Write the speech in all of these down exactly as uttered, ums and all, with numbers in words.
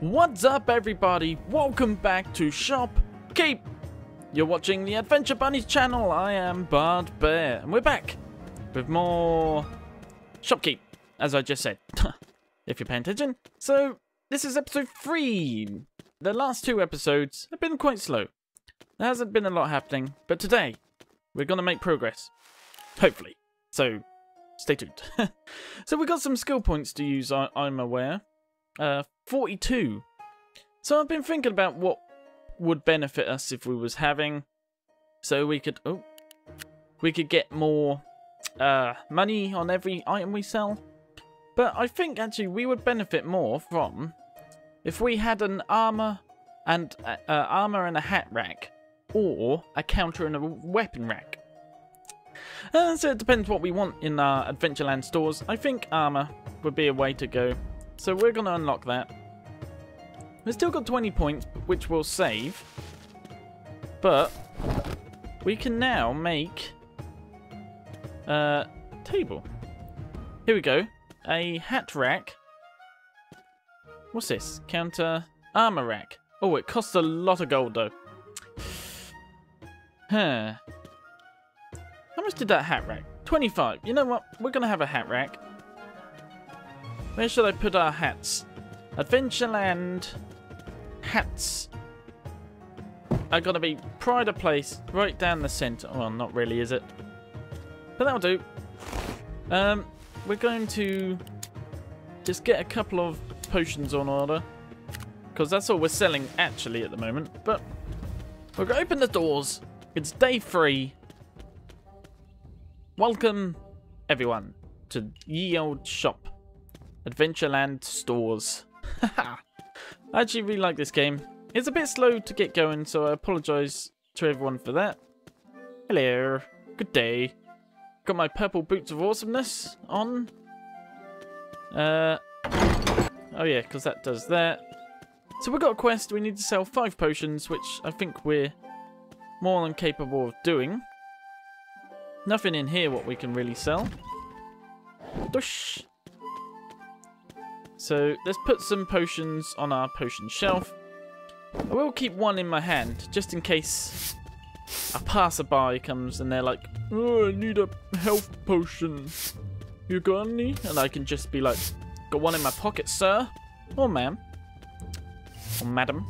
What's up, everybody? Welcome back to Shoppe Keep. You're watching the Adventure Bunnies channel. I am BardBear, and we're back with more Shoppe Keep, as I just said, if you're paying attention. So this is episode three. The last two episodes have been quite slow. There hasn't been a lot happening, but today we're going to make progress, hopefully, so stay tuned. So we got some skill points to use, I I'm aware, uh, forty-two. So I've been thinking about what would benefit us if we was having, so we could, oh, we could get more uh, money on every item we sell, but I think actually we would benefit more from if we had an armor and uh, armor and a hat rack, or a counter and a weapon rack. Uh, so it depends what we want in our Adventureland stores. I think armor would be a way to go. So we're going to unlock that. We've still got twenty points, which we'll save. But we can now make a table. Here we go. A hat rack. What's this? Counter armor rack. Oh, it costs a lot of gold though. Huh. How much did that hat rack? twenty-five. You know what? We're going to have a hat rack. Where should I put our hats? Adventureland hats are going to be pride of place right down the centre. Well, not really, is it? But that'll do. Um, we're going to just get a couple of potions on order, because that's all we're selling actually at the moment. But we're going to open the doors. It's day three. Welcome, everyone, to ye old Shoppe. Adventureland stores. I actually really like this game. It's a bit slow to get going, so I apologise to everyone for that. Hello. Good day. Got my purple boots of awesomeness on. Uh, oh yeah, because that does that. So we've got a quest. We need to sell five potions, which I think we're more than capable of doing. Nothing in here what we can really sell. Dush. So let's put some potions on our potion shelf. I will keep one in my hand just in case a passerby comes and they're like, "Oh, I need a health potion. You got any?" And I can just be like, "Got one in my pocket, sir, or ma'am, or madam,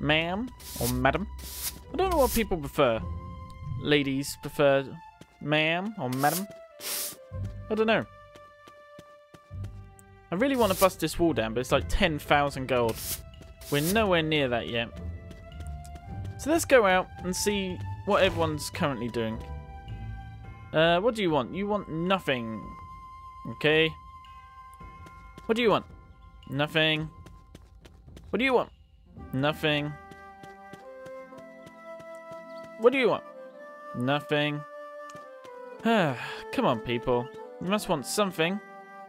ma'am, or madam." I don't know what people prefer. Ladies prefer ma'am or madam. I don't know. I really want to bust this wall down, but it's like ten thousand gold. We're nowhere near that yet. So let's go out and see what everyone's currently doing. Uh, what do you want? You want nothing. Okay. What do you want? Nothing. What do you want? Nothing. What do you want? Nothing. Come on, people. You must want something.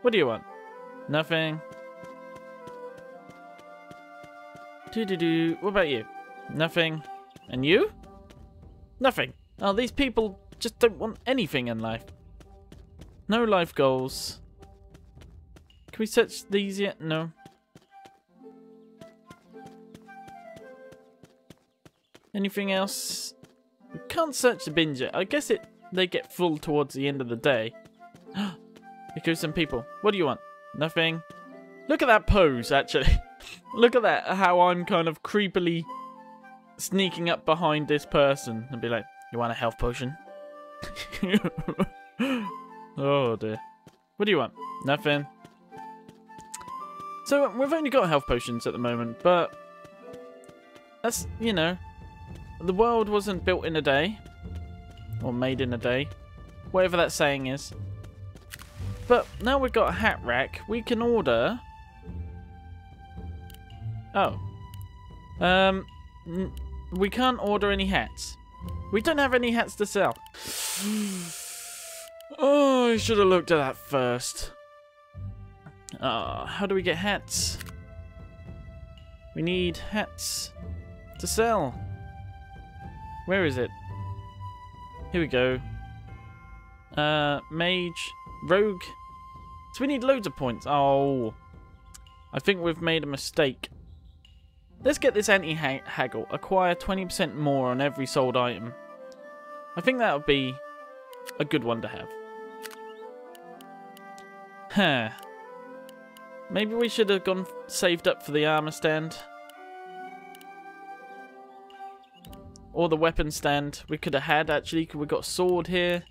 What do you want? Nothing. Do do do. What about you? Nothing. And you? Nothing. Oh, these people just don't want anything in life. No life goals. Can we search these yet? No. Anything else? We can't search the bins yet. I guess it they get full towards the end of the day. Here goes some people. What do you want? Nothing. Look at that pose, actually. Look at that, how I'm kind of creepily sneaking up behind this person and be like, "You want a health potion?" Oh dear. What do you want? Nothing. So we've only got health potions at the moment, but that's, you know, the world wasn't built in a day, or made in a day, whatever that saying is. But now we've got a hat rack, we can order... Oh. Um, we can't order any hats. We don't have any hats to sell. Oh, I should have looked at that first. Oh, how do we get hats? We need hats to sell. Where is it? Here we go. Uh, mage. Rogue. So we need loads of points. Oh. I think we've made a mistake. Let's get this anti-haggle. Acquire twenty percent more on every sold item. I think that would be a good one to have. Huh. Maybe we should have gone saved up for the armor stand. Or the weapon stand. We could have had, actually, because we got a sword here.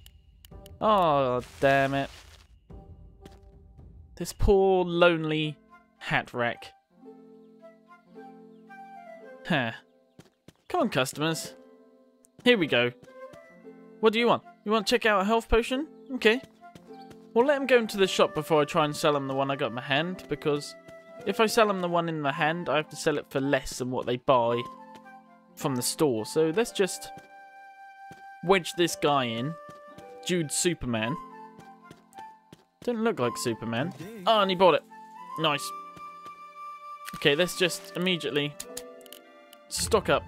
Oh, damn it. This poor, lonely hat rack. Huh. Come on, customers. Here we go. What do you want? You want to check out a health potion? Okay. Well, let him go into the shop before I try and sell him the one I got in my hand, because if I sell him the one in my hand, I have to sell it for less than what they buy from the store. So let's just wedge this guy in. Jude Superman. Don't look like Superman. Oh, and he bought it. Nice. Okay, let's just immediately stock up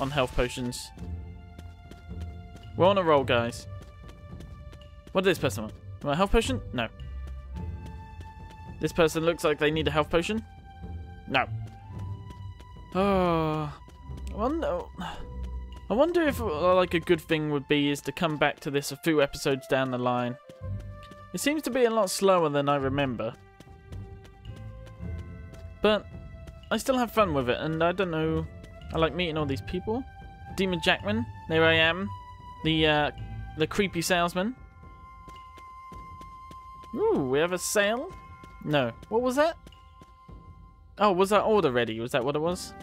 on health potions. We're on a roll, guys. What did this person want? Want a health potion? No. This person looks like they need a health potion? No. Oh, I wonder, I wonder if like a good thing would be is to come back to this a few episodes down the line. It seems to be a lot slower than I remember. But I still have fun with it, and I don't know, I like meeting all these people. Demon Jackman, there I am. The, uh, the creepy salesman. Ooh, we have a sale? No. What was that? Oh, was that order ready? Was that what it was?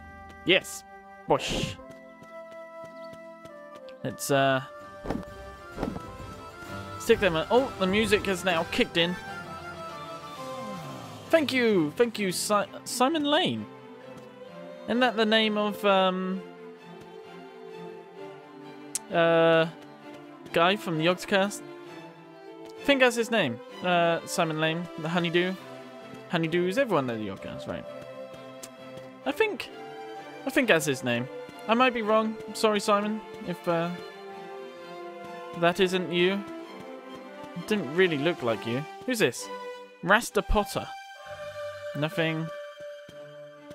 Yes. Whoosh. Let's, uh... stick them in. Oh, the music has now kicked in. Thank you. Thank you, Si- Simon Lane. Isn't that the name of, um... Uh, guy from the Yogscast. I think that's his name. Uh, Simon Lane, the Honeydew. Honeydew is everyone at the Yogscast, right? I think, I think that's his name. I might be wrong. I'm sorry, Simon, if uh, that isn't you. It didn't really look like you. Who's this? Rasta Potter. Nothing.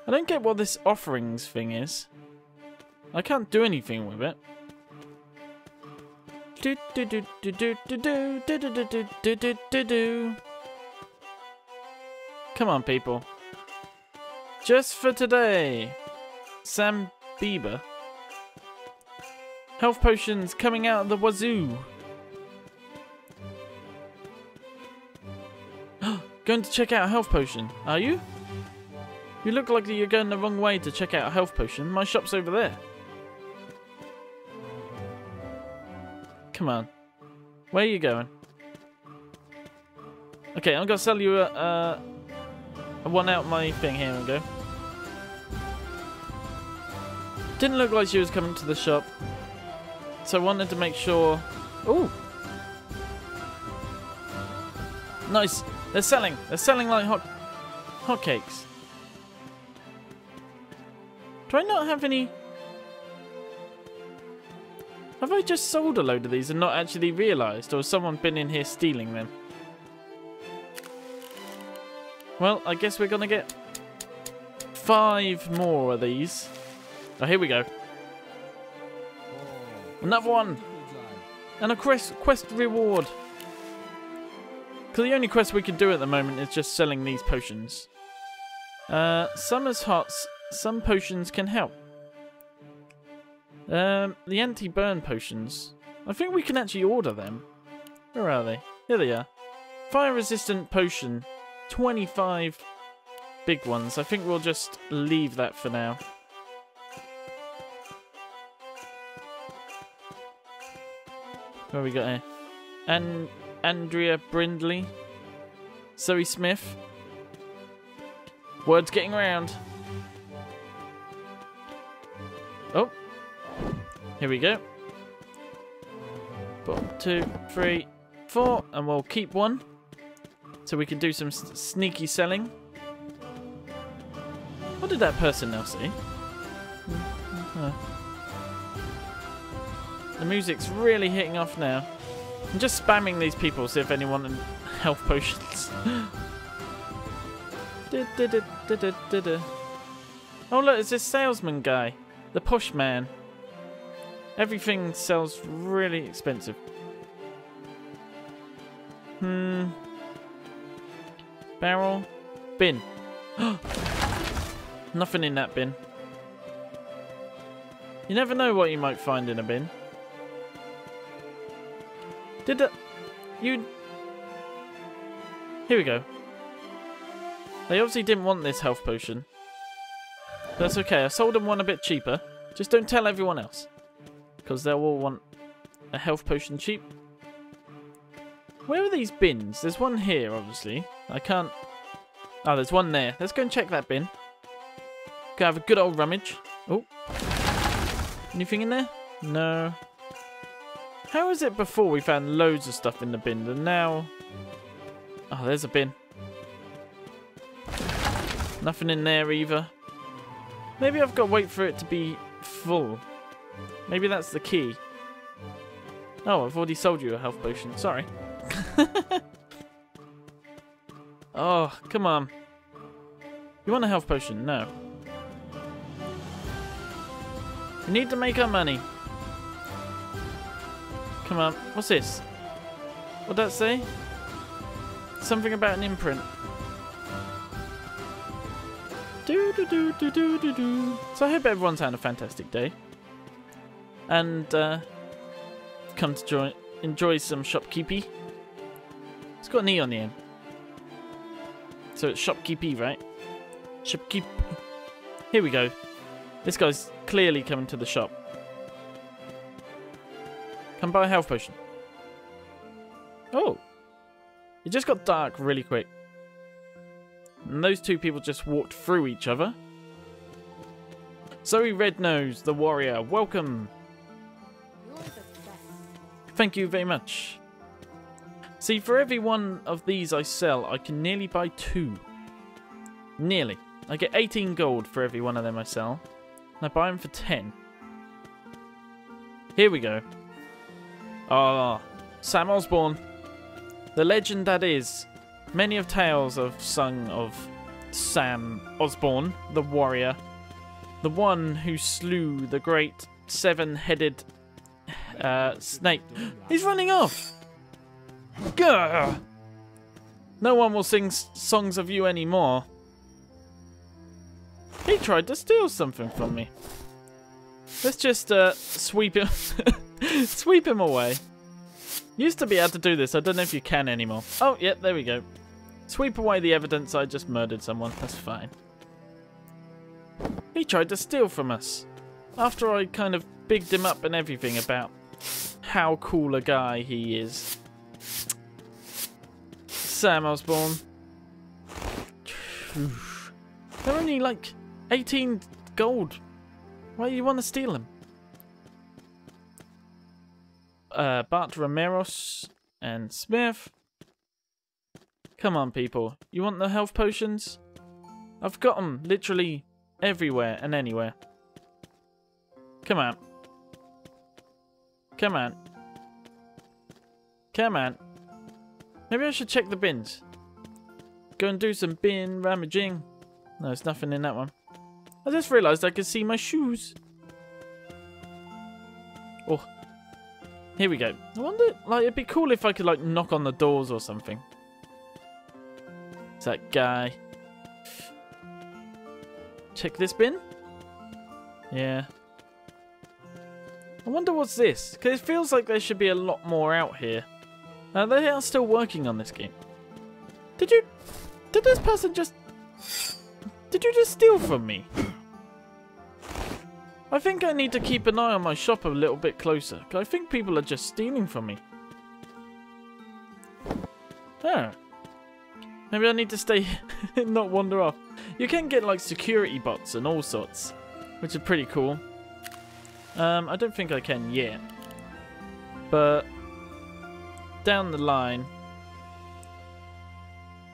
I don't get what this offerings thing is. I can't do anything with it. Do do do do do do do do do do do do do do. Come on, people. Just for today, Sam Bieber. Health potions coming out of the wazoo. Going to check out a health potion, are you? You look like you're going the wrong way to check out a health potion. My shop's over there. Come on. Where are you going? Okay, I'm going to sell you a, uh, a one out my thing. Here we go. Didn't look like she was coming to the shop. So I wanted to make sure... Ooh! Nice! They're selling! They're selling like hot... hotcakes. Do I not have any... Have I just sold a load of these and not actually realised, or has someone been in here stealing them? Well, I guess we're gonna get five more of these. Oh, here we go. Another one! And a quest, quest reward! Because the only quest we can do at the moment is just selling these potions. Uh, Summer's Hearts, some potions can help. Um, the anti-burn potions. I think we can actually order them. Where are they? Here they are. Fire-resistant potion. twenty-five big ones. I think we'll just leave that for now. What have we got here? And Andrea Brindley. Zoe Smith. Word's getting around. Oh. Here we go. One, two, three, four, and we'll keep one, so we can do some s sneaky selling. What did that person now say? The music's really hitting off now. I'm just spamming these people, see if anyone in health potions. da, da, da, da, da, da. Oh look, it's this salesman guy. The posh man. Everything sells really expensive. Hmm. Barrel. Bin. Nothing in that bin. You never know what you might find in a bin. Did that... You... Here we go. They obviously didn't want this health potion. That's okay. I sold them one a bit cheaper. Just don't tell everyone else. Because they'll all want a health potion cheap. Where are these bins? There's one here, obviously. I can't... Oh, there's one there. Let's go and check that bin. Go have a good old rummage. Oh. Anything in there? No. How is it before we found loads of stuff in the bin, and now... Oh, there's a bin. Nothing in there either. Maybe I've got to wait for it to be full. Maybe that's the key. Oh, I've already sold you a health potion. Sorry. Oh, come on. You want a health potion? No. We need to make our money. Come on. What's this? What'd that say? Something about an imprint. Do do do do do do do. So I hope everyone's had a fantastic day. And uh, come to join, enjoy some Shoppe Keepy. It's got an E on the end. So it's Shoppe Keepy, right? Shoppe Keep. Here we go. This guy's clearly coming to the shop. Come buy a health potion. Oh. It just got dark really quick. And those two people just walked through each other. Zoe Rednose, the warrior. Welcome. Thank you very much. See, for every one of these I sell, I can nearly buy two. Nearly. I get eighteen gold for every one of them I sell. And I buy them for ten. Here we go. Ah, Sam Osborne. The legend that is. Many of tales I've sung of Sam Osborne, the warrior. The one who slew the great seven-headed uh, snake. He's running off! Gah! No one will sing songs of you anymore. He tried to steal something from me. Let's just uh, sweep him... Sweep him away. Used to be able to do this. I don't know if you can anymore. Oh, yep, yeah, there we go. Sweep away the evidence I just murdered someone. That's fine. He tried to steal from us. After I kind of bigged him up and everything about how cool a guy he is. Sam Osborne. They're only like eighteen gold. Why do you want to steal him? Uh, Bart Rameros and Smith. Come on, people. You want the health potions? I've got them literally everywhere and anywhere. Come on. Come on. Come on. Maybe I should check the bins. Go and do some bin rummaging. No, there's nothing in that one. I just realised I could see my shoes. Oh. Here we go. I wonder, like, it'd be cool if I could, like, knock on the doors or something. It's that guy. Check this bin? Yeah. I wonder what's this? Because it feels like there should be a lot more out here. Uh, they are still working on this game. Did you... Did this person just... Did you just steal from me? I think I need to keep an eye on my shop a little bit closer. Cause I think people are just stealing from me. Oh. Maybe I need to stay here and not wander off. You can get like security bots and all sorts. Which are pretty cool. Um, I don't think I can yet. But down the line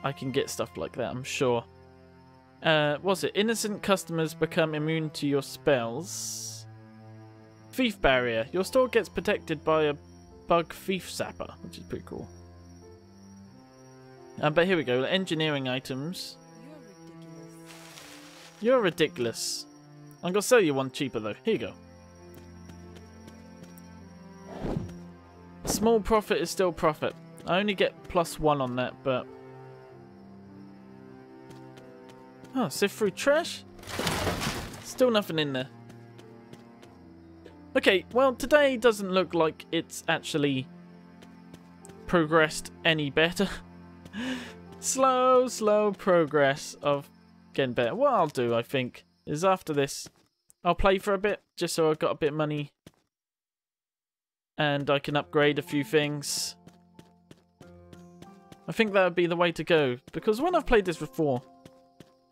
I can get stuff like that, I'm sure. Uh, what's it? Innocent customers become immune to your spells. Thief barrier. Your store gets protected by a bug thief sapper, which is pretty cool. Um, but here we go. Engineering items. You're ridiculous. You're ridiculous. I'm gonna sell you one cheaper though. Here you go. Small profit is still profit. I only get plus one on that, but... Oh, sift through trash? Still nothing in there. Okay, well, today doesn't look like it's actually progressed any better. Slow, slow progress of getting better. What I'll do, I think, is after this, I'll play for a bit, just so I've got a bit of money. And I can upgrade a few things. I think that would be the way to go. Because when I've played this before,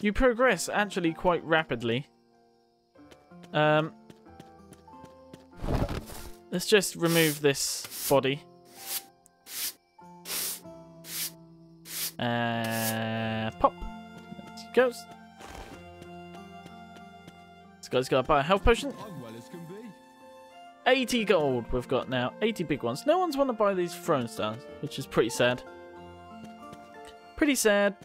you progress actually quite rapidly. Um, let's just remove this body. Uh, pop. There she goes. This guy's got to buy a health potion. eighty gold we've got now. eighty big ones. No one's want to buy these throne stones, which is pretty sad. Pretty sad.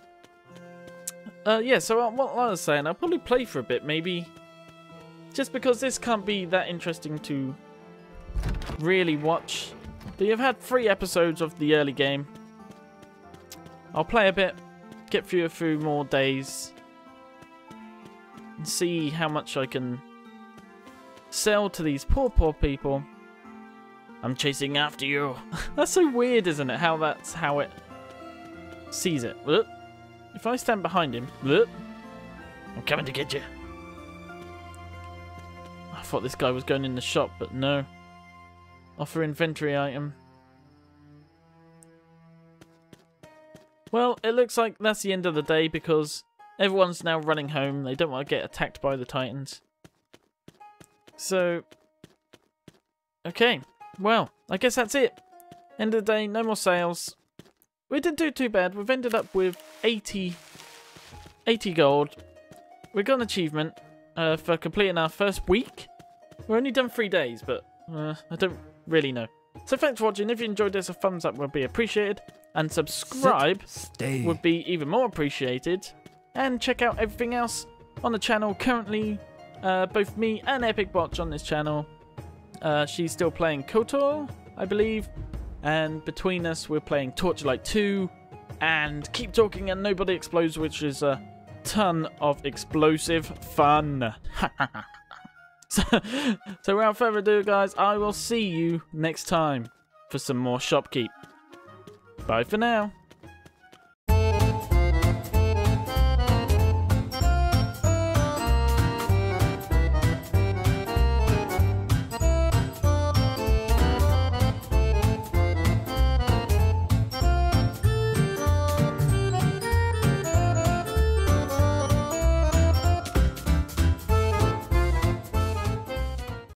Uh, yeah, so what I was saying, I'll probably play for a bit, maybe. Just because this can't be that interesting to really watch. But you've had three episodes of the early game. I'll play a bit, get through a few more days, and see how much I can sell to these poor, poor people. I'm chasing after you. That's so weird, isn't it? How that's how it sees it. If I stand behind him, I'm coming to get you. I thought this guy was going in the shop, but no. Offer inventory item. Well, it looks like that's the end of the day because everyone's now running home. They don't want to get attacked by the Titans. So, okay, well, I guess that's it. End of the day, no more sales. We didn't do too bad. We've ended up with eighty gold. We got an achievement uh, for completing our first week. We've only done three days, but uh, I don't really know. So thanks for watching. If you enjoyed this, a thumbs up would be appreciated. And subscribe Stay. would be even more appreciated. And check out everything else on the channel currently. Uh, both me and EpicBotch on this channel. Uh, she's still playing Kotor, I believe. And between us, we're playing Torchlight two. And Keep Talking and Nobody Explodes, which is a ton of explosive fun. so, so without further ado, guys, I will see you next time for some more Shoppe Keep. Bye for now.